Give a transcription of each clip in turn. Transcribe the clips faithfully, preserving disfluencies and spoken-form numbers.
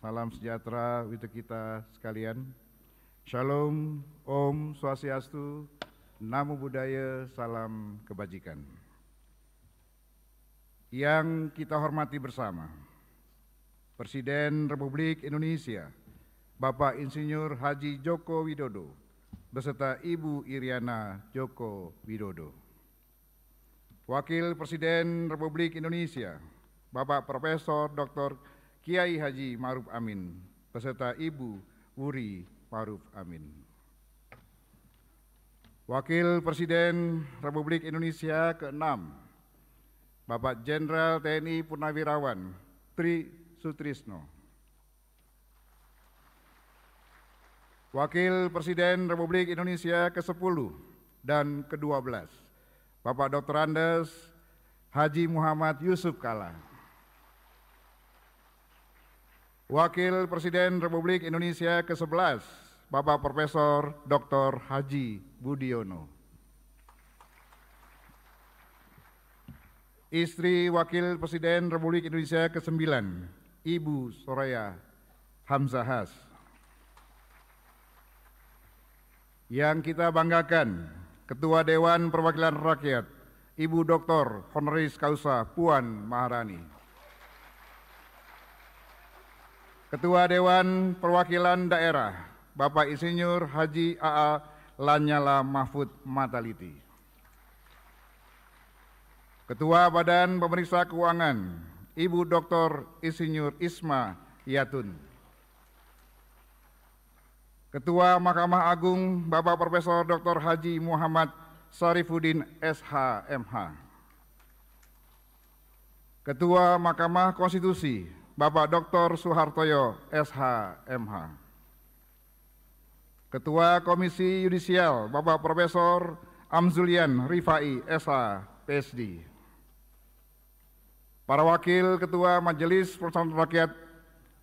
Salam sejahtera untuk kita sekalian. Shalom, Om Swastiastu, Namo Buddhaya, salam kebajikan. Yang kita hormati bersama, Presiden Republik Indonesia, Bapak Insinyur Haji Joko Widodo, beserta Ibu Iriana Joko Widodo. Wakil Presiden Republik Indonesia, Bapak Profesor Doktor Kiai Haji Ma'ruf Amin, beserta Ibu Wuri Ma'ruf Amin. Wakil Presiden Republik Indonesia keenam, Bapak Jenderal T N I Purnawirawan Tri Sutrisno. Wakil Presiden Republik Indonesia kesepuluh dan kedua belas, Bapak Doktor Andes Haji Muhammad Yusuf Kalla. Wakil Presiden Republik Indonesia kesebelas, Bapak Profesor Doktor Haji Budiono. Istri Wakil Presiden Republik Indonesia kesembilan, Ibu Soraya Hamzahas. Yang kita banggakan, Ketua Dewan Perwakilan Rakyat, Ibu Doktor Honoris Causa Puan Maharani. Ketua Dewan Perwakilan Daerah, Bapak Insinyur Haji A A Lanyala Mahfud Mataliti. Ketua Badan Pemeriksa Keuangan, Ibu Doktor Insinyur Isma Yatun. Ketua Mahkamah Agung, Bapak Profesor Doktor Haji Muhammad Sarifuddin S H M H. Ketua Mahkamah Konstitusi, Bapak Doktor Suhartoyo S H M H. Ketua Komisi Yudisial, Bapak Profesor Amzulian Rifai S H P S D. Para Wakil Ketua Majelis Persyaratan Rakyat,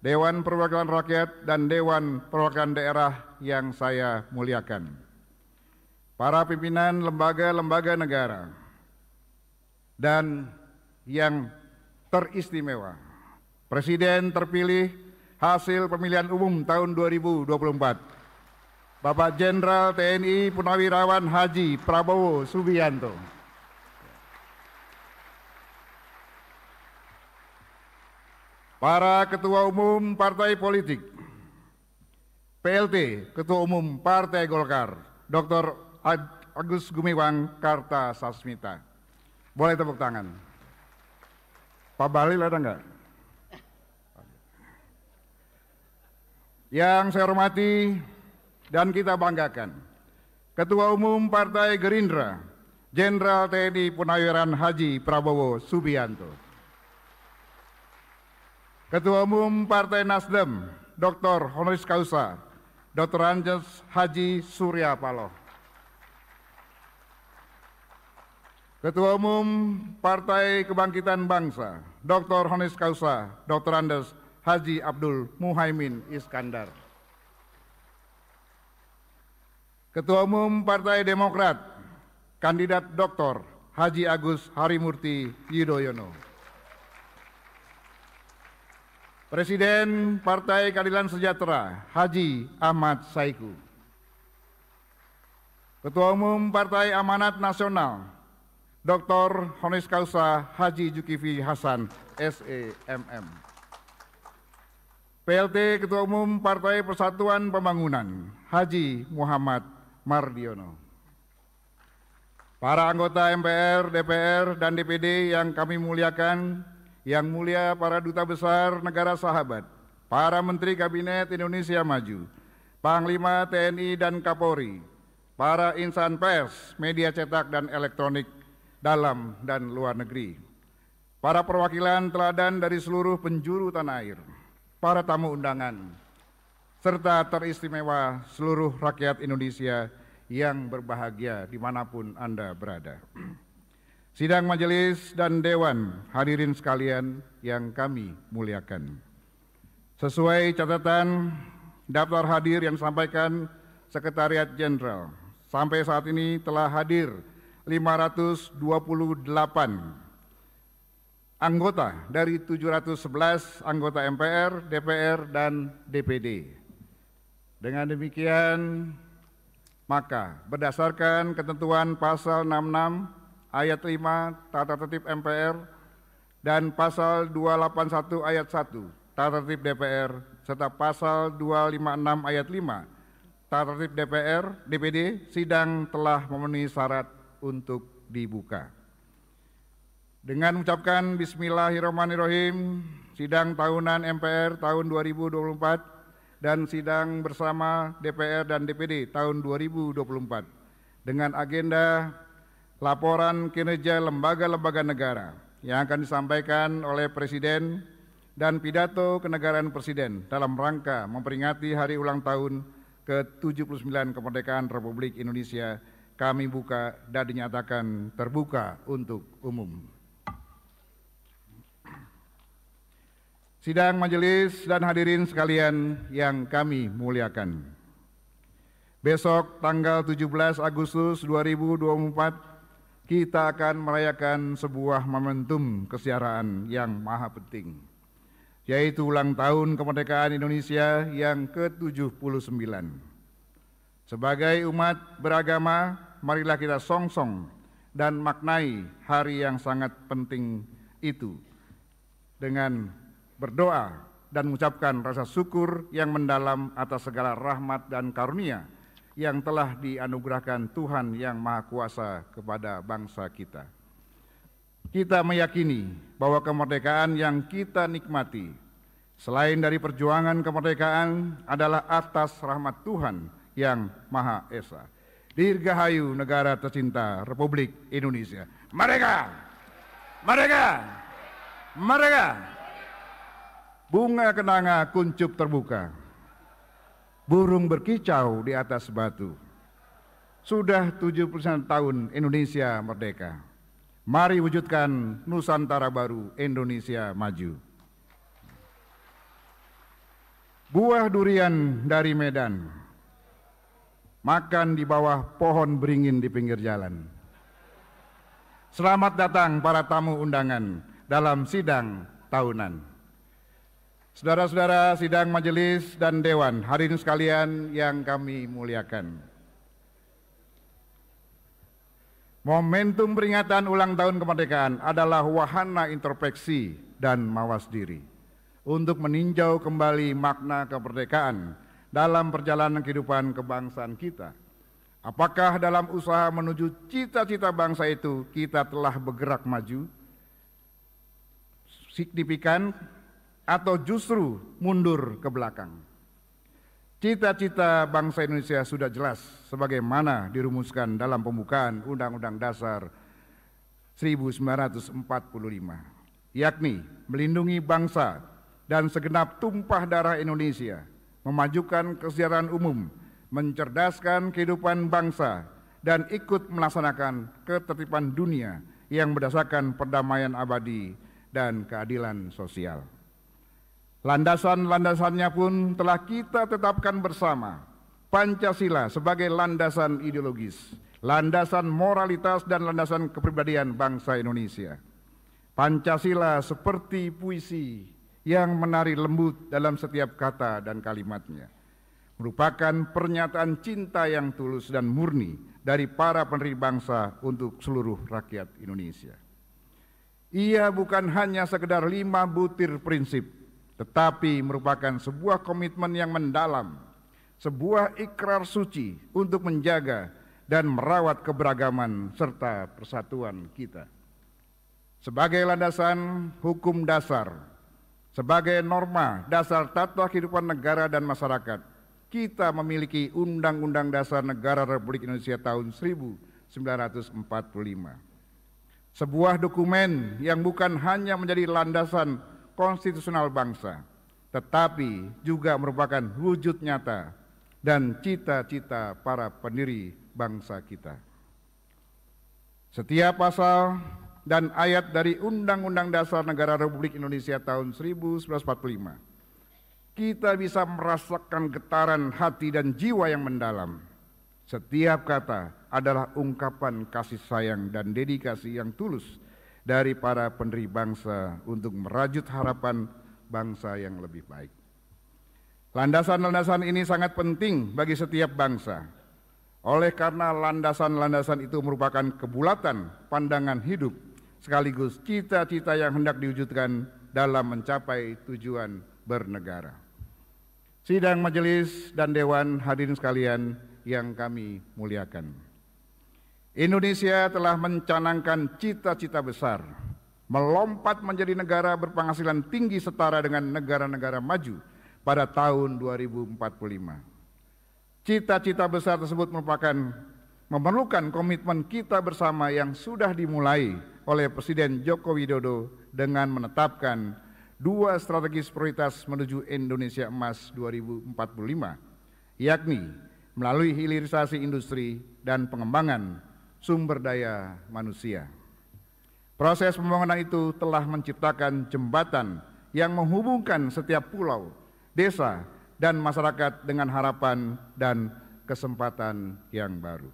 Dewan Perwakilan Rakyat dan Dewan Perwakilan Daerah yang saya muliakan. Para pimpinan lembaga-lembaga negara dan yang teristimewa, Presiden terpilih hasil pemilihan umum tahun dua ribu dua puluh empat, Bapak Jenderal T N I Purnawirawan Haji Prabowo Subianto. Para Ketua Umum Partai Politik, P L T Ketua Umum Partai Golkar, Doktor Agus Gumiwang Karta Sasmita. Boleh tepuk tangan. Pak Balil ada enggak? Yang saya hormati dan kita banggakan, Ketua Umum Partai Gerindra, Jenderal T N I Purnawirawan Haji Prabowo Subianto. Ketua Umum Partai Nasdem, Doktor Honoris Causa, Doktor Andes Haji Surya Paloh. Ketua Umum Partai Kebangkitan Bangsa, Doktor Honoris Causa, Doktor Andes Haji Abdul Muhaymin Iskandar. Ketua Umum Partai Demokrat, kandidat Doktor Haji Agus Harimurti Yudhoyono. Presiden Partai Keadilan Sejahtera, Haji Ahmad Saiku. Ketua Umum Partai Amanat Nasional, Doktor Honoris Causa Haji Jukifi Hasan S E M M. P L T Ketua Umum Partai Persatuan Pembangunan, Haji Muhammad Mardiono. Para anggota M P R, D P R, dan D P D yang kami muliakan, yang mulia para duta besar negara sahabat, para menteri kabinet Indonesia Maju, Panglima T N I dan Kapolri, para insan pers, media cetak dan elektronik dalam dan luar negeri, para perwakilan teladan dari seluruh penjuru tanah air, para tamu undangan, serta teristimewa seluruh rakyat Indonesia yang berbahagia dimanapun Anda berada. Sidang majelis dan dewan hadirin sekalian yang kami muliakan. Sesuai catatan daftar hadir yang disampaikan Sekretariat Jenderal, sampai saat ini telah hadir lima ratus dua puluh delapan anggota dari tujuh ratus sebelas anggota M P R, D P R, dan D P D. Dengan demikian, maka berdasarkan ketentuan pasal enam puluh enam ayat lima Tata Tertib M P R dan pasal dua ratus delapan puluh satu ayat satu Tata Tertib D P R serta pasal dua ratus lima puluh enam ayat lima Tata Tertib D P R, D P D, sidang telah memenuhi syarat untuk dibuka. Dengan mengucapkan Bismillahirrahmanirrahim, sidang tahunan M P R tahun dua ribu dua puluh empat dan sidang bersama D P R dan D P D tahun dua ribu dua puluh empat dengan agenda laporan kinerja lembaga-lembaga negara yang akan disampaikan oleh Presiden dan pidato kenegaraan Presiden dalam rangka memperingati hari ulang tahun ke tujuh puluh sembilan kemerdekaan Republik Indonesia. Kami buka dan dinyatakan terbuka untuk umum. Sidang majelis dan hadirin sekalian yang kami muliakan. Besok tanggal tujuh belas Agustus dua ribu dua puluh empat kita akan merayakan sebuah momentum kesejarahan yang maha penting, yaitu ulang tahun kemerdekaan Indonesia yang ke tujuh puluh sembilan. Sebagai umat beragama, marilah kita songsong dan maknai hari yang sangat penting itu dengan berdoa dan mengucapkan rasa syukur yang mendalam atas segala rahmat dan karunia yang telah dianugerahkan Tuhan Yang Maha Kuasa kepada bangsa kita. Kita meyakini bahwa kemerdekaan yang kita nikmati, selain dari perjuangan kemerdekaan, adalah atas rahmat Tuhan Yang Maha Esa. Dirgahayu negara tercinta Republik Indonesia. Merdeka! Merdeka! Merdeka! Bunga kenanga kuncup terbuka, burung berkicau di atas batu. Sudah tujuh puluh sembilan tahun Indonesia merdeka. Mari wujudkan Nusantara baru, Indonesia maju. Buah durian dari Medan, makan di bawah pohon beringin di pinggir jalan. Selamat datang para tamu undangan dalam sidang tahunan. Saudara-saudara sidang majelis dan dewan, hadirin sekalian yang kami muliakan. Momentum peringatan ulang tahun kemerdekaan adalah wahana introspeksi dan mawas diri untuk meninjau kembali makna kemerdekaan dalam perjalanan kehidupan kebangsaan kita. Apakah dalam usaha menuju cita-cita bangsa itu kita telah bergerak maju signifikan atau justru mundur ke belakang? Cita-cita bangsa Indonesia sudah jelas sebagaimana dirumuskan dalam pembukaan Undang-Undang Dasar seribu sembilan ratus empat puluh lima, yakni melindungi bangsa dan segenap tumpah darah Indonesia, memajukan kesejahteraan umum, mencerdaskan kehidupan bangsa, dan ikut melaksanakan ketertiban dunia yang berdasarkan perdamaian abadi dan keadilan sosial. Landasan-landasannya pun telah kita tetapkan bersama. Pancasila sebagai landasan ideologis, landasan moralitas dan landasan kepribadian bangsa Indonesia. Pancasila seperti puisi yang menari lembut dalam setiap kata dan kalimatnya. Merupakan pernyataan cinta yang tulus dan murni dari para pendiri bangsa untuk seluruh rakyat Indonesia. Ia bukan hanya sekedar lima butir prinsip, tetapi merupakan sebuah komitmen yang mendalam, sebuah ikrar suci untuk menjaga dan merawat keberagaman serta persatuan kita. Sebagai landasan hukum dasar, sebagai norma dasar tata kehidupan negara dan masyarakat, kita memiliki Undang-Undang Dasar Negara Republik Indonesia tahun seribu sembilan ratus empat puluh lima. Sebuah dokumen yang bukan hanya menjadi landasan konstitusional bangsa, tetapi juga merupakan wujud nyata dan cita-cita para pendiri bangsa kita. Setiap pasal dan ayat dari Undang-Undang Dasar Negara Republik Indonesia tahun seribu sembilan ratus empat puluh lima, kita bisa merasakan getaran hati dan jiwa yang mendalam. Setiap kata adalah ungkapan kasih sayang dan dedikasi yang tulus dari para pendiri bangsa untuk merajut harapan bangsa yang lebih baik. Landasan-landasan ini sangat penting bagi setiap bangsa. Oleh karena landasan-landasan itu merupakan kebulatan pandangan hidup sekaligus cita-cita yang hendak diwujudkan dalam mencapai tujuan bernegara. Sidang majelis dan dewan hadirin sekalian yang kami muliakan. Indonesia telah mencanangkan cita-cita besar, melompat menjadi negara berpenghasilan tinggi setara dengan negara-negara maju pada tahun dua ribu empat puluh lima. Cita-cita besar tersebut merupakan memerlukan komitmen kita bersama yang sudah dimulai oleh Presiden Joko Widodo dengan menetapkan dua strategis prioritas menuju Indonesia Emas dua ribu empat puluh lima, yakni melalui hilirisasi industri dan pengembangan sumber daya manusia. Proses pembangunan itu telah menciptakan jembatan yang menghubungkan setiap pulau, desa, dan masyarakat dengan harapan dan kesempatan yang baru.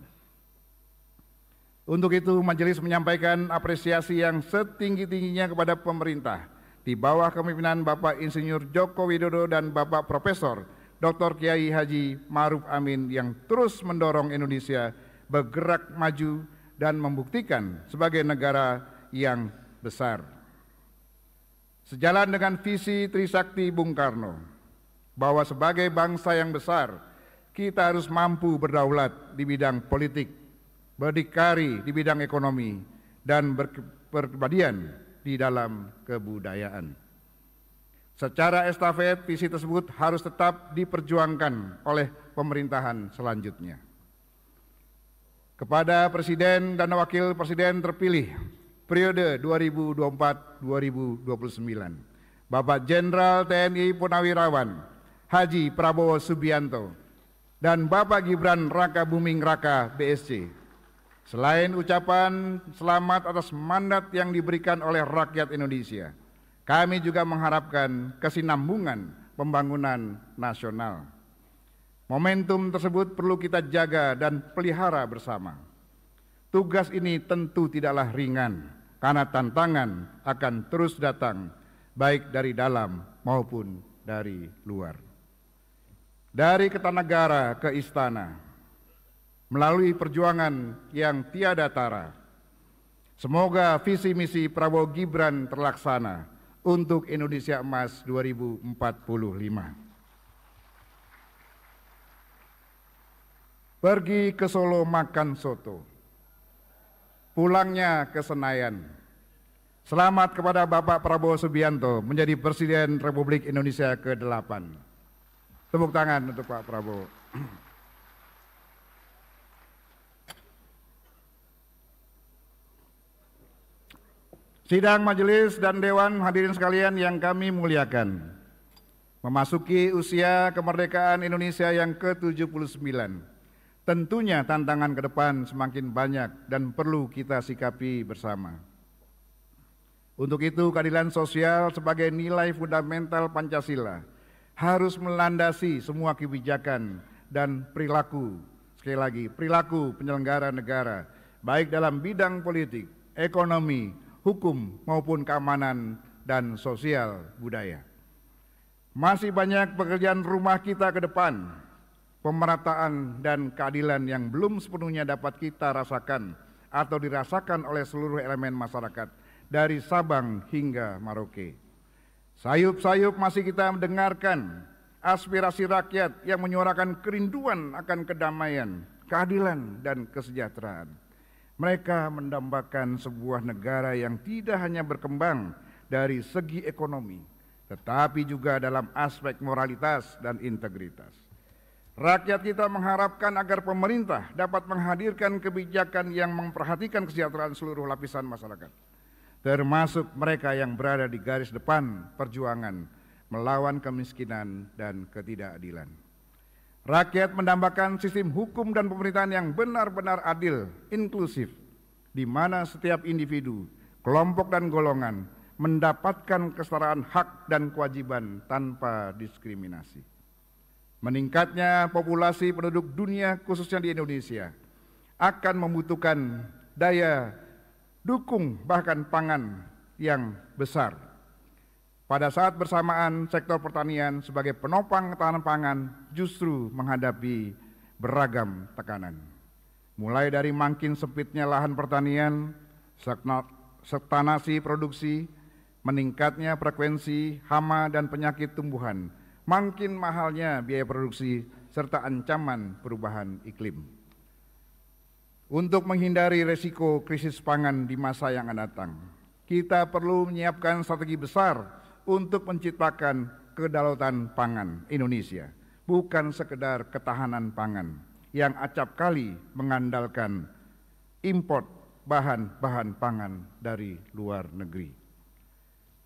Untuk itu, majelis menyampaikan apresiasi yang setinggi-tingginya kepada pemerintah di bawah kepemimpinan Bapak Insinyur Joko Widodo dan Bapak Profesor Doktor Kiai Haji Ma'ruf Amin yang terus mendorong Indonesia bergerak maju dan membuktikan sebagai negara yang besar. Sejalan dengan visi Trisakti Bung Karno, bahwa sebagai bangsa yang besar, kita harus mampu berdaulat di bidang politik, berdikari di bidang ekonomi, dan berkepribadian di dalam kebudayaan. Secara estafet, visi tersebut harus tetap diperjuangkan oleh pemerintahan selanjutnya. Kepada Presiden dan Wakil Presiden terpilih periode dua ribu dua puluh empat dua ribu dua puluh sembilan, Bapak Jenderal T N I Purnawirawan Haji Prabowo Subianto dan Bapak Gibran Rakabuming Raka B S C. Selain ucapan selamat atas mandat yang diberikan oleh rakyat Indonesia, kami juga mengharapkan kesinambungan pembangunan nasional. Momentum tersebut perlu kita jaga dan pelihara bersama. Tugas ini tentu tidaklah ringan, karena tantangan akan terus datang, baik dari dalam maupun dari luar. Dari ketanegara ke istana, melalui perjuangan yang tiada tara. Semoga visi misi Prabowo Gibran terlaksana untuk Indonesia Emas dua ribu empat puluh lima. Pergi ke Solo makan soto, pulangnya ke Senayan. Selamat kepada Bapak Prabowo Subianto menjadi Presiden Republik Indonesia ke delapan. Tepuk tangan untuk Pak Prabowo. Sidang majelis dan dewan hadirin sekalian yang kami muliakan, memasuki usia kemerdekaan Indonesia yang ke tujuh puluh sembilan, tentunya tantangan ke depan semakin banyak dan perlu kita sikapi bersama. Untuk itu, keadilan sosial sebagai nilai fundamental Pancasila harus melandasi semua kebijakan dan perilaku, sekali lagi perilaku penyelenggara negara, baik dalam bidang politik, ekonomi, hukum maupun keamanan dan sosial budaya. Masih banyak pekerjaan rumah kita ke depan, pemerataan dan keadilan yang belum sepenuhnya dapat kita rasakan atau dirasakan oleh seluruh elemen masyarakat dari Sabang hingga Merauke. Sayup-sayup masih kita mendengarkan aspirasi rakyat yang menyuarakan kerinduan akan kedamaian, keadilan dan kesejahteraan. Mereka mendambakan sebuah negara yang tidak hanya berkembang dari segi ekonomi, tetapi juga dalam aspek moralitas dan integritas. Rakyat kita mengharapkan agar pemerintah dapat menghadirkan kebijakan yang memperhatikan kesejahteraan seluruh lapisan masyarakat, termasuk mereka yang berada di garis depan perjuangan melawan kemiskinan dan ketidakadilan. Rakyat mendambakan sistem hukum dan pemerintahan yang benar-benar adil, inklusif, di mana setiap individu, kelompok dan golongan mendapatkan kesetaraan hak dan kewajiban tanpa diskriminasi. Meningkatnya populasi penduduk dunia khususnya di Indonesia akan membutuhkan daya dukung bahkan pangan yang besar. Pada saat bersamaan, sektor pertanian sebagai penopang ketahanan pangan justru menghadapi beragam tekanan. Mulai dari makin sempitnya lahan pertanian, stagnasi produksi, meningkatnya frekuensi hama dan penyakit tumbuhan, makin mahalnya biaya produksi, serta ancaman perubahan iklim. Untuk menghindari resiko krisis pangan di masa yang akan datang, kita perlu menyiapkan strategi besar untuk menciptakan kedaulatan pangan Indonesia, bukan sekedar ketahanan pangan yang acap kali mengandalkan import bahan-bahan pangan dari luar negeri.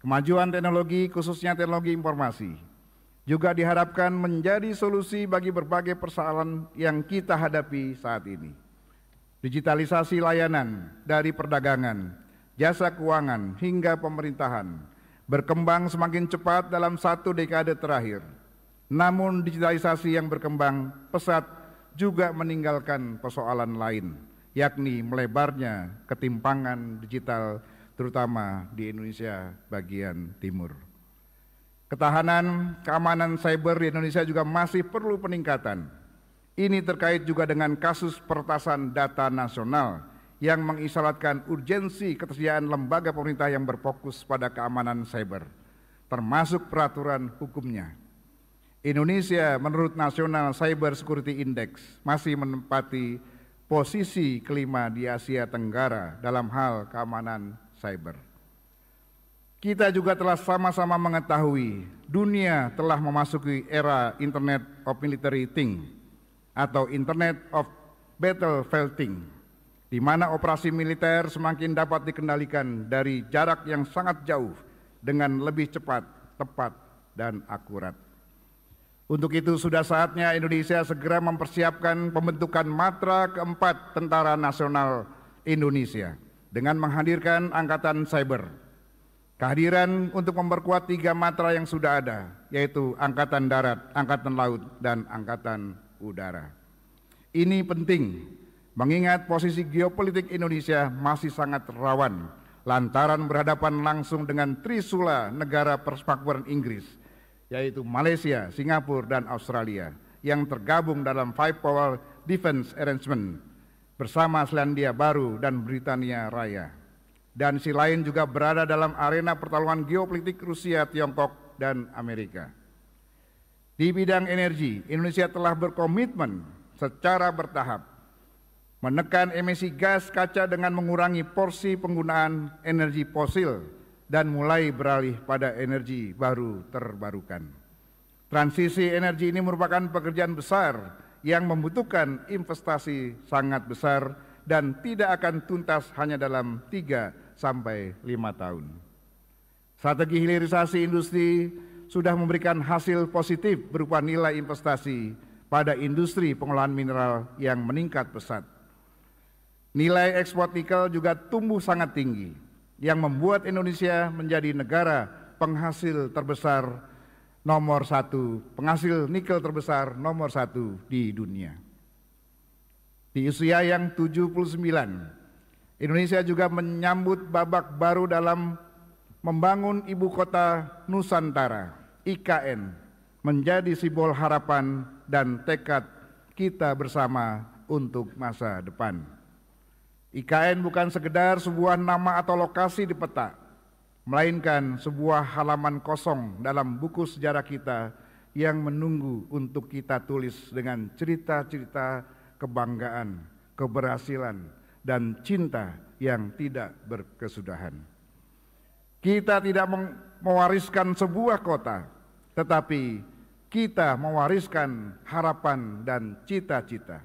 Kemajuan teknologi, khususnya teknologi informasi, juga diharapkan menjadi solusi bagi berbagai persoalan yang kita hadapi saat ini. Digitalisasi layanan dari perdagangan, jasa keuangan hingga pemerintahan berkembang semakin cepat dalam satu dekade terakhir. Namun digitalisasi yang berkembang pesat juga meninggalkan persoalan lain, yakni melebarnya ketimpangan digital terutama di Indonesia bagian timur. Ketahanan, keamanan siber di Indonesia juga masih perlu peningkatan. Ini terkait juga dengan kasus peretasan data nasional yang mengisyaratkan urgensi ketersediaan lembaga pemerintah yang berfokus pada keamanan siber, termasuk peraturan hukumnya. Indonesia menurut National Cyber Security Index masih menempati posisi kelima di Asia Tenggara dalam hal keamanan siber. Kita juga telah sama-sama mengetahui dunia telah memasuki era Internet of Military Things, atau Internet of Battlefield Things, di mana operasi militer semakin dapat dikendalikan dari jarak yang sangat jauh dengan lebih cepat, tepat, dan akurat. Untuk itu sudah saatnya Indonesia segera mempersiapkan pembentukan matra keempat Tentara Nasional Indonesia dengan menghadirkan Angkatan Siber. Kehadiran untuk memperkuat tiga matra yang sudah ada, yaitu Angkatan Darat, Angkatan Laut, dan Angkatan Udara. Ini penting mengingat posisi geopolitik Indonesia masih sangat rawan lantaran berhadapan langsung dengan trisula negara persemakmuran Inggris, yaitu Malaysia, Singapura, dan Australia yang tergabung dalam Five Power Defense Arrangement bersama Selandia Baru dan Britania Raya. Dan si lain juga berada dalam arena pertarungan geopolitik Rusia, Tiongkok, dan Amerika. Di bidang energi, Indonesia telah berkomitmen secara bertahap menekan emisi gas kaca dengan mengurangi porsi penggunaan energi fosil dan mulai beralih pada energi baru terbarukan. Transisi energi ini merupakan pekerjaan besar yang membutuhkan investasi sangat besar dan tidak akan tuntas hanya dalam tiga sampai lima tahun. Strategi hilirisasi industri sudah memberikan hasil positif berupa nilai investasi pada industri pengolahan mineral yang meningkat pesat. Nilai ekspor nikel juga tumbuh sangat tinggi, yang membuat Indonesia menjadi negara penghasil terbesar nomor satu, penghasil nikel terbesar nomor satu di dunia. Di usia yang tujuh puluh sembilan, Indonesia juga menyambut babak baru dalam membangun Ibu Kota Nusantara, I K N, menjadi simbol harapan dan tekad kita bersama untuk masa depan. I K N bukan sekedar sebuah nama atau lokasi di peta, melainkan sebuah halaman kosong dalam buku sejarah kita yang menunggu untuk kita tulis dengan cerita-cerita kebanggaan, keberhasilan, dan cinta yang tidak berkesudahan. Kita tidak mewariskan sebuah kota, tetapi kita mewariskan harapan dan cita-cita.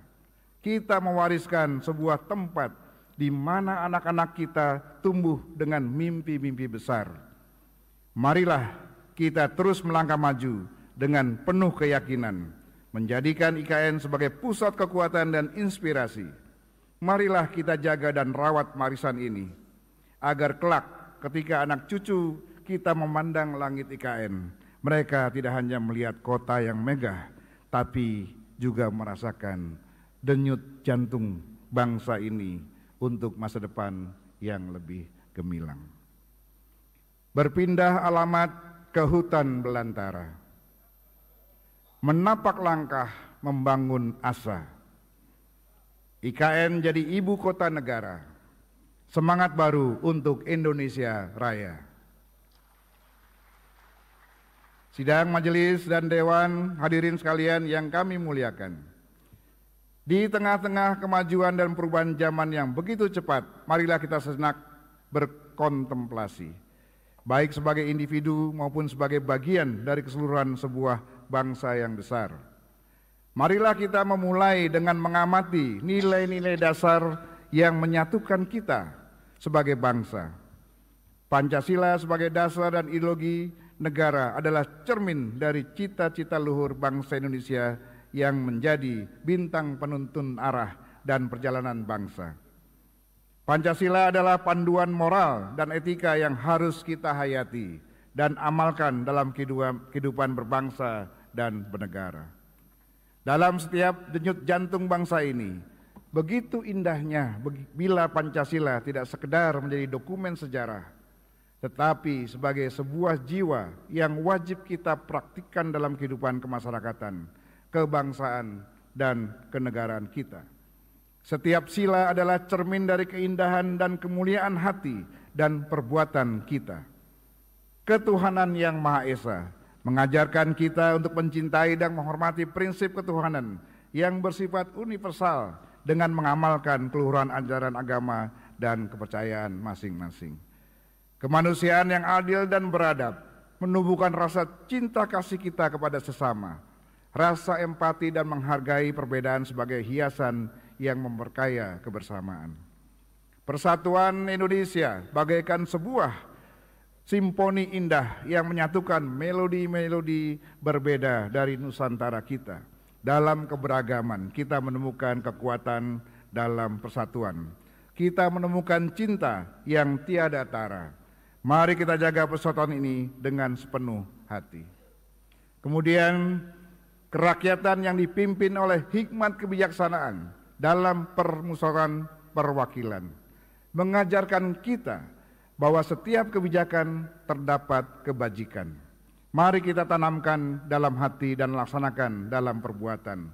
Kita mewariskan sebuah tempat di mana anak-anak kita tumbuh dengan mimpi-mimpi besar. Marilah kita terus melangkah maju dengan penuh keyakinan, menjadikan I K N sebagai pusat kekuatan dan inspirasi. Marilah kita jaga dan rawat warisan ini, agar kelak ketika anak cucu kita memandang langit I K N, mereka tidak hanya melihat kota yang megah, tapi juga merasakan denyut jantung bangsa ini untuk masa depan yang lebih gemilang. Berpindah alamat ke hutan belantara, menapak langkah membangun asa. I K N jadi ibu kota negara, semangat baru untuk Indonesia Raya. Sidang majelis dan dewan hadirin sekalian yang kami muliakan, di tengah-tengah kemajuan dan perubahan zaman yang begitu cepat, marilah kita sejenak berkontemplasi, baik sebagai individu maupun sebagai bagian dari keseluruhan sebuah bangsa yang besar. Marilah kita memulai dengan mengamati nilai-nilai dasar yang menyatukan kita sebagai bangsa. Pancasila sebagai dasar dan ideologi negara adalah cermin dari cita-cita luhur bangsa Indonesia yang menjadi bintang penuntun arah dan perjalanan bangsa. Pancasila adalah panduan moral dan etika yang harus kita hayati dan amalkan dalam kehidupan berbangsa dan bernegara. Dalam setiap denyut jantung bangsa ini, begitu indahnya bila Pancasila tidak sekedar menjadi dokumen sejarah, tetapi sebagai sebuah jiwa yang wajib kita praktikkan dalam kehidupan kemasyarakatan, kebangsaan, dan kenegaraan kita. Setiap sila adalah cermin dari keindahan dan kemuliaan hati dan perbuatan kita. Ketuhanan yang Maha Esa mengajarkan kita untuk mencintai dan menghormati prinsip ketuhanan yang bersifat universal dengan mengamalkan keluhuran ajaran agama dan kepercayaan masing-masing. Kemanusiaan yang adil dan beradab menumbuhkan rasa cinta kasih kita kepada sesama, rasa empati dan menghargai perbedaan sebagai hiasan yang memperkaya kebersamaan. Persatuan Indonesia bagaikan sebuah simfoni indah yang menyatukan melodi-melodi berbeda dari Nusantara kita. Dalam keberagaman kita menemukan kekuatan dalam persatuan. Kita menemukan cinta yang tiada tara. Mari kita jaga persatuan ini dengan sepenuh hati. Kemudian, kerakyatan yang dipimpin oleh hikmat kebijaksanaan dalam permusyawaratan perwakilan mengajarkan kita bahwa setiap kebijakan terdapat kebajikan. Mari kita tanamkan dalam hati dan laksanakan dalam perbuatan,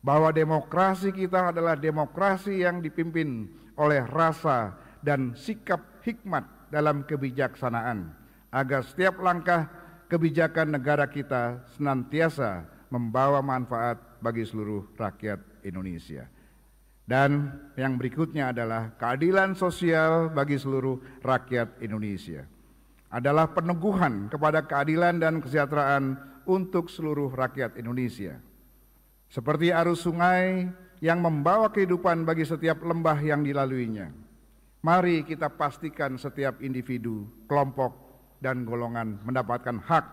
bahwa demokrasi kita adalah demokrasi yang dipimpin oleh rasa dan sikap hikmat dalam kebijaksanaan, agar setiap langkah kebijakan negara kita senantiasa membawa manfaat bagi seluruh rakyat Indonesia. Dan yang berikutnya adalah keadilan sosial bagi seluruh rakyat Indonesia. Adalah peneguhan kepada keadilan dan kesejahteraan untuk seluruh rakyat Indonesia. Seperti arus sungai yang membawa kehidupan bagi setiap lembah yang dilaluinya. Mari kita pastikan setiap individu, kelompok, dan golongan mendapatkan hak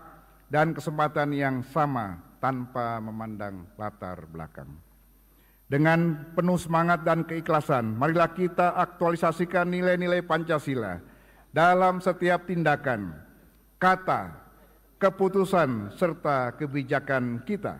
dan kesempatan yang sama tanpa memandang latar belakang. Dengan penuh semangat dan keikhlasan, marilah kita aktualisasikan nilai-nilai Pancasila dalam setiap tindakan, kata, keputusan, serta kebijakan kita.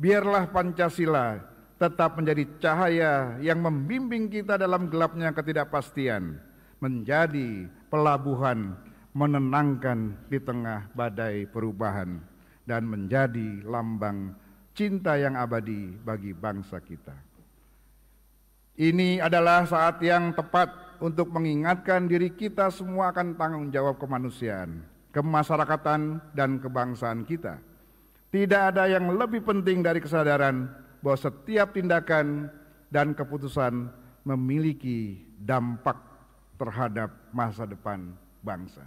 Biarlah Pancasila tetap menjadi cahaya yang membimbing kita dalam gelapnya ketidakpastian, menjadi pelabuhan menenangkan di tengah badai perubahan, dan menjadi lambang cinta yang abadi bagi bangsa kita. Ini adalah saat yang tepat untuk mengingatkan diri kita semua akan tanggung jawab kemanusiaan, kemasyarakatan, dan kebangsaan kita. Tidak ada yang lebih penting dari kesadaran bahwa setiap tindakan dan keputusan memiliki dampak terhadap masa depan bangsa.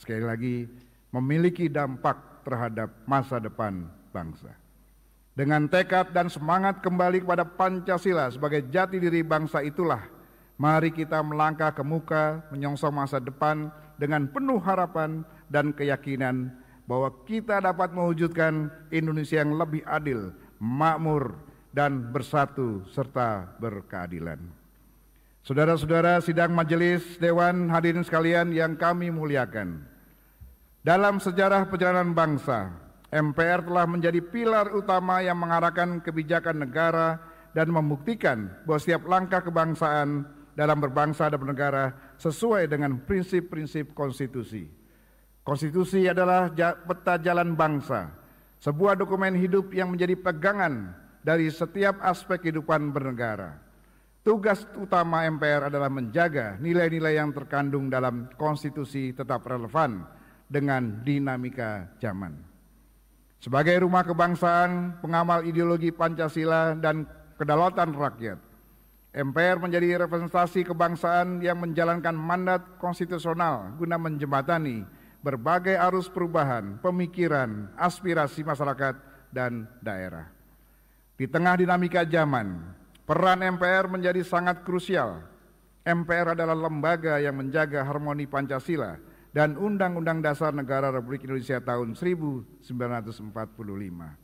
Sekali lagi, memiliki dampak terhadap masa depan bangsa. Dengan tekad dan semangat kembali kepada Pancasila sebagai jati diri bangsa itulah, mari kita melangkah ke muka, menyongsong masa depan dengan penuh harapan dan keyakinan bahwa kita dapat mewujudkan Indonesia yang lebih adil, makmur, dan bersatu serta berkeadilan. Saudara-saudara sidang majelis dewan hadirin sekalian yang kami muliakan, dalam sejarah perjalanan bangsa, M P R telah menjadi pilar utama yang mengarahkan kebijakan negara dan membuktikan bahwa setiap langkah kebangsaan dalam berbangsa dan bernegara sesuai dengan prinsip-prinsip konstitusi. Konstitusi adalah peta jalan bangsa, sebuah dokumen hidup yang menjadi pegangan dari setiap aspek kehidupan bernegara. Tugas utama M P R adalah menjaga nilai-nilai yang terkandung dalam konstitusi tetap relevan dengan dinamika zaman. Sebagai rumah kebangsaan, pengamal ideologi Pancasila dan kedaulatan rakyat, M P R menjadi representasi kebangsaan yang menjalankan mandat konstitusional guna menjembatani berbagai arus perubahan, pemikiran, aspirasi masyarakat dan daerah. Di tengah dinamika zaman, peran M P R menjadi sangat krusial. M P R adalah lembaga yang menjaga harmoni Pancasila dan Undang-Undang Dasar Negara Republik Indonesia tahun seribu sembilan ratus empat puluh lima.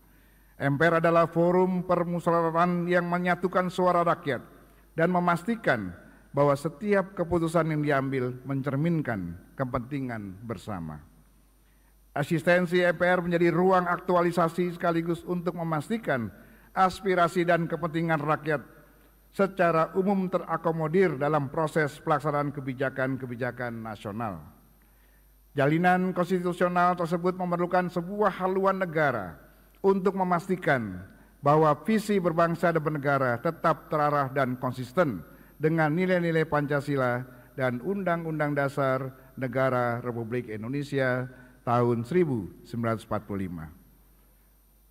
M P R adalah forum permusyawaratan yang menyatukan suara rakyat dan memastikan bahwa setiap keputusan yang diambil mencerminkan kepentingan bersama. Asistensi M P R menjadi ruang aktualisasi sekaligus untuk memastikan aspirasi dan kepentingan rakyat secara umum terakomodir dalam proses pelaksanaan kebijakan-kebijakan nasional. Jalinan konstitusional tersebut memerlukan sebuah haluan negara untuk memastikan bahwa visi berbangsa dan bernegara tetap terarah dan konsisten dengan nilai-nilai Pancasila dan Undang-Undang Dasar Negara Republik Indonesia tahun seribu sembilan ratus empat puluh lima.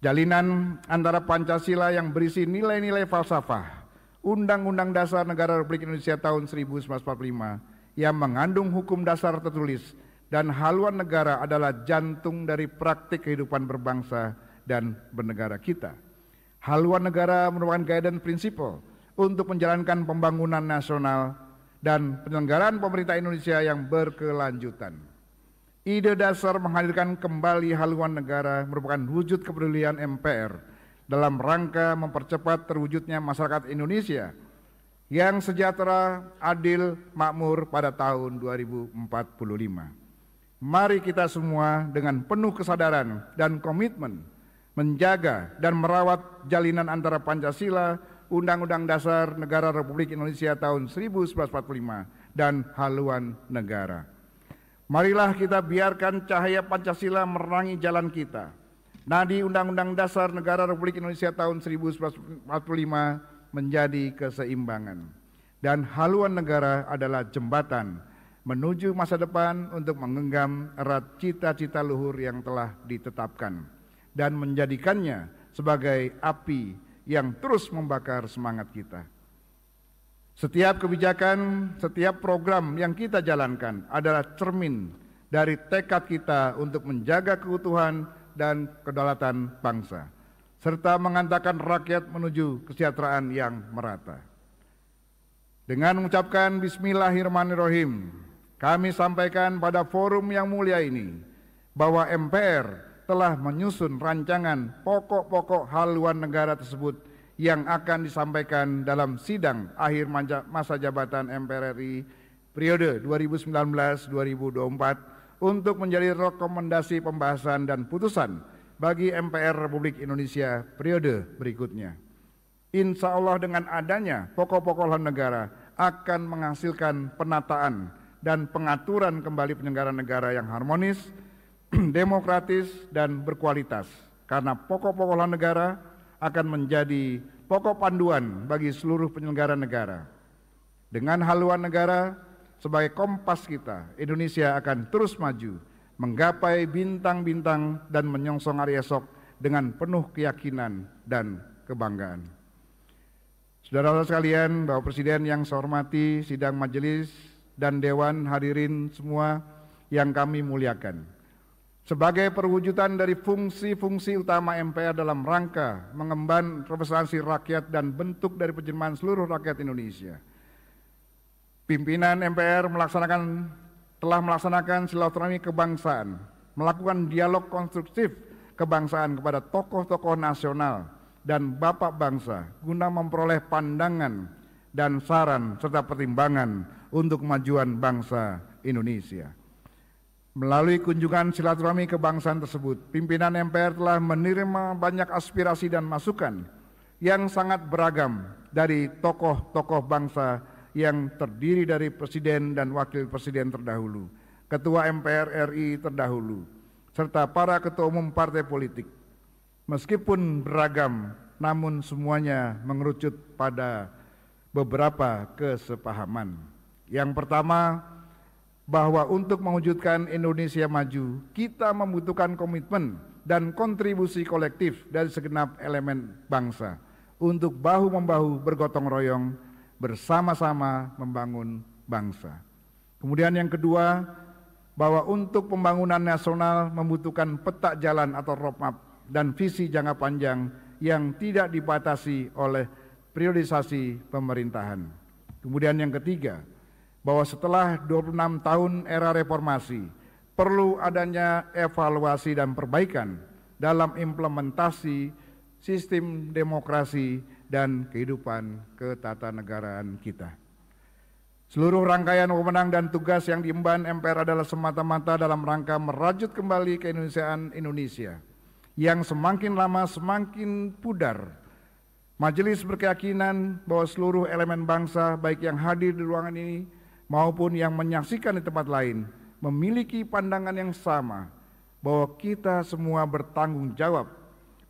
Jalinan antara Pancasila yang berisi nilai-nilai falsafah, Undang-Undang Dasar Negara Republik Indonesia tahun seribu sembilan ratus empat puluh lima yang mengandung hukum dasar tertulis dan haluan negara adalah jantung dari praktik kehidupan berbangsa dan bernegara kita. Haluan negara merupakan guidance principle untuk menjalankan pembangunan nasional dan penyelenggaraan pemerintah Indonesia yang berkelanjutan. Ide dasar menghadirkan kembali haluan negara merupakan wujud kepedulian M P R dalam rangka mempercepat terwujudnya masyarakat Indonesia yang sejahtera, adil, makmur pada tahun dua ribu empat puluh lima. Mari kita semua dengan penuh kesadaran dan komitmen menjaga dan merawat jalinan antara Pancasila, Undang-Undang Dasar Negara Republik Indonesia tahun seribu sembilan ratus empat puluh lima dan haluan negara. Marilah kita biarkan cahaya Pancasila menerangi jalan kita. Nadi Undang-Undang Dasar Negara Republik Indonesia tahun seribu sembilan ratus empat puluh lima menjadi keseimbangan. Dan haluan negara adalah jembatan menuju masa depan untuk menggenggam erat cita-cita luhur yang telah ditetapkan dan menjadikannya sebagai api yang terus membakar semangat kita. Setiap kebijakan, setiap program yang kita jalankan adalah cermin dari tekad kita untuk menjaga keutuhan dan kedaulatan bangsa, serta mengantarkan rakyat menuju kesejahteraan yang merata. Dengan mengucapkan Bismillahirrahmanirrahim, kami sampaikan pada forum yang mulia ini bahwa M P R telah menyusun rancangan pokok-pokok haluan negara tersebut yang akan disampaikan dalam sidang akhir masa jabatan M P R R I periode dua ribu sembilan belas dua ribu dua puluh empat untuk menjadi rekomendasi pembahasan dan putusan bagi M P R Republik Indonesia periode berikutnya. Insya Allah dengan adanya pokok-pokok haluan negara akan menghasilkan penataan dan pengaturan kembali penyelenggaraan negara yang harmonis, demokratis, dan berkualitas karena pokok-pokok haluan negara akan menjadi pokok panduan bagi seluruh penyelenggara negara. Dengan haluan negara sebagai kompas kita, Indonesia akan terus maju, menggapai bintang-bintang dan menyongsong hari esok dengan penuh keyakinan dan kebanggaan. Saudara-saudara sekalian, Bapak Presiden yang saya hormati, sidang majelis dan dewan hadirin semua yang kami muliakan. Sebagai perwujudan dari fungsi-fungsi utama M P R dalam rangka mengemban representasi rakyat dan bentuk dari penjelmaan seluruh rakyat Indonesia, pimpinan M P R melaksanakan, telah melaksanakan silaturahmi kebangsaan, melakukan dialog konstruktif kebangsaan kepada tokoh-tokoh nasional dan bapak bangsa guna memperoleh pandangan dan saran serta pertimbangan untuk kemajuan bangsa Indonesia. Melalui kunjungan silaturahmi kebangsaan tersebut, pimpinan M P R telah menerima banyak aspirasi dan masukan yang sangat beragam dari tokoh-tokoh bangsa yang terdiri dari Presiden dan Wakil Presiden terdahulu, Ketua M P R R I terdahulu, serta para Ketua Umum Partai Politik. Meskipun beragam, namun semuanya mengerucut pada beberapa kesepahaman. Yang pertama, bahwa untuk mewujudkan Indonesia maju, kita membutuhkan komitmen dan kontribusi kolektif dari segenap elemen bangsa untuk bahu-membahu bergotong royong bersama-sama membangun bangsa. Kemudian yang kedua, bahwa untuk pembangunan nasional membutuhkan peta jalan atau roadmap dan visi jangka panjang yang tidak dibatasi oleh priorisasi pemerintahan. Kemudian yang ketiga, bahwa setelah dua puluh enam tahun era reformasi, perlu adanya evaluasi dan perbaikan dalam implementasi sistem demokrasi dan kehidupan ketatanegaraan kita. Seluruh rangkaian wewenang dan tugas yang diemban M P R adalah semata-mata dalam rangka merajut kembali keindonesiaan Indonesia, yang semakin lama semakin pudar. Majelis berkeyakinan bahwa seluruh elemen bangsa, baik yang hadir di ruangan ini maupun yang menyaksikan di tempat lain, memiliki pandangan yang sama bahwa kita semua bertanggung jawab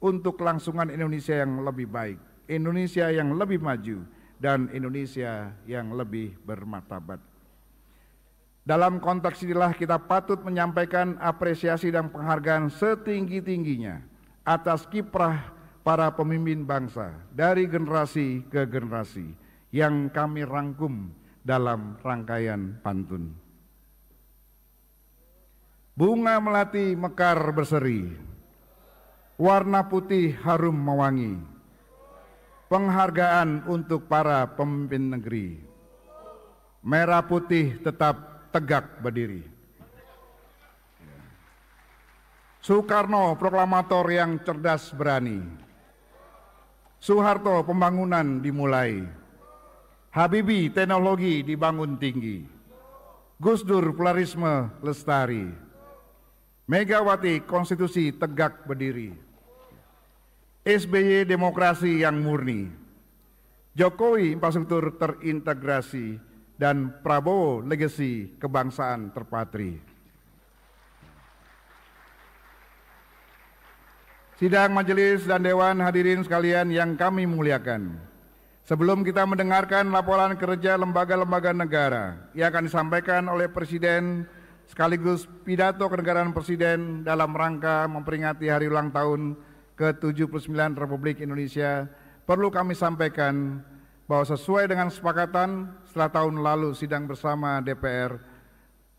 untuk kelangsungan Indonesia yang lebih baik, Indonesia yang lebih maju, dan Indonesia yang lebih bermartabat. Dalam konteks inilah kita patut menyampaikan apresiasi dan penghargaan setinggi-tingginya atas kiprah para pemimpin bangsa dari generasi ke generasi yang kami rangkum dalam rangkaian pantun. Bunga melati mekar berseri, warna putih harum mewangi, penghargaan untuk para pemimpin negeri, merah putih tetap tegak berdiri. Soekarno proklamator yang cerdas berani, Soeharto pembangunan dimulai, Habibie teknologi dibangun tinggi, Gus Dur pluralisme lestari, Megawati konstitusi tegak berdiri, S B Y demokrasi yang murni, Jokowi infrastruktur terintegrasi, dan Prabowo legasi kebangsaan terpatri. Sidang majelis dan dewan hadirin sekalian yang kami muliakan, sebelum kita mendengarkan laporan kerja lembaga-lembaga negara yang akan disampaikan oleh Presiden sekaligus pidato kenegaraan Presiden dalam rangka memperingati hari ulang tahun ke tujuh puluh sembilan Republik Indonesia, perlu kami sampaikan bahwa sesuai dengan kesepakatan setelah tahun lalu sidang bersama D P R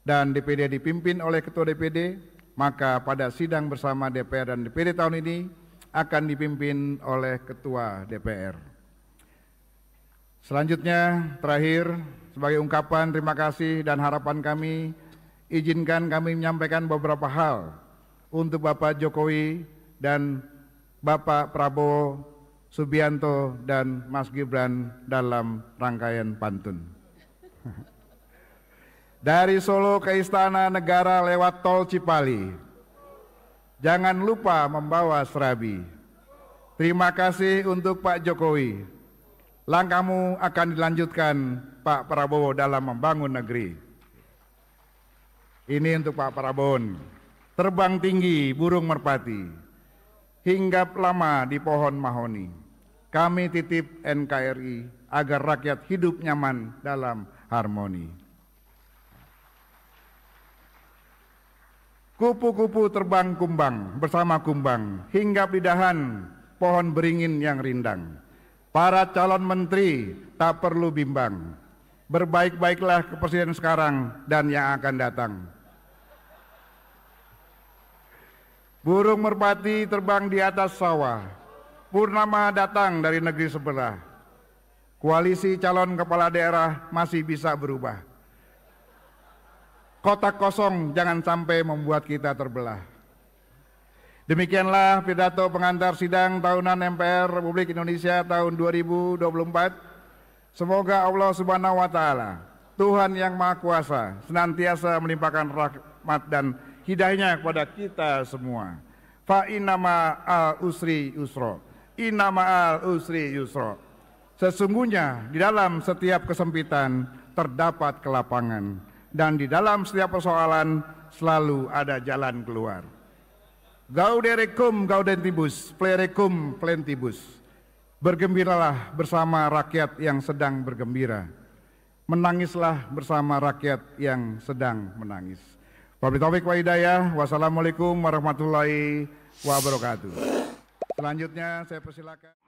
dan D P D dipimpin oleh Ketua D P D, maka pada sidang bersama D P R dan D P D tahun ini akan dipimpin oleh Ketua D P R. Selanjutnya, terakhir, sebagai ungkapan terima kasih dan harapan kami, izinkan kami menyampaikan beberapa hal untuk Bapak Jokowi dan Bapak Prabowo Subianto dan Mas Gibran dalam rangkaian pantun. Dari Solo ke Istana Negara lewat Tol Cipali, jangan lupa membawa serabi. Terima kasih untuk Pak Jokowi. Langkahmu akan dilanjutkan Pak Prabowo dalam membangun negeri. Ini untuk Pak Prabowo. Terbang tinggi burung merpati, hinggap lama di pohon mahoni. Kami titip N K R I agar rakyat hidup nyaman dalam harmoni. Kupu-kupu terbang kumbang bersama kumbang, hinggap di dahan pohon beringin yang rindang. Para calon menteri tak perlu bimbang, berbaik-baiklah ke presiden sekarang dan yang akan datang. Burung merpati terbang di atas sawah, purnama datang dari negeri sebelah. Koalisi calon kepala daerah masih bisa berubah. Kotak kosong jangan sampai membuat kita terbelah. Demikianlah pidato pengantar sidang tahunan M P R Republik Indonesia tahun dua ribu dua puluh empat. Semoga Allah Subhanahu wa Ta'ala, Tuhan yang Maha Kuasa, senantiasa melimpahkan rahmat dan hidayahnya kepada kita semua. Fa inna ma'al usri yusra, inna ma'al usri yusra. Sesungguhnya di dalam setiap kesempitan terdapat kelapangan, dan di dalam setiap persoalan selalu ada jalan keluar. Gaude recum gaudentibus, plericum plentibus. Bergembiralah bersama rakyat yang sedang bergembira. Menangislah bersama rakyat yang sedang menangis. Wabillahi taufik walhidayah. Wassalamualaikum warahmatullahi wabarakatuh. Selanjutnya saya persilakan.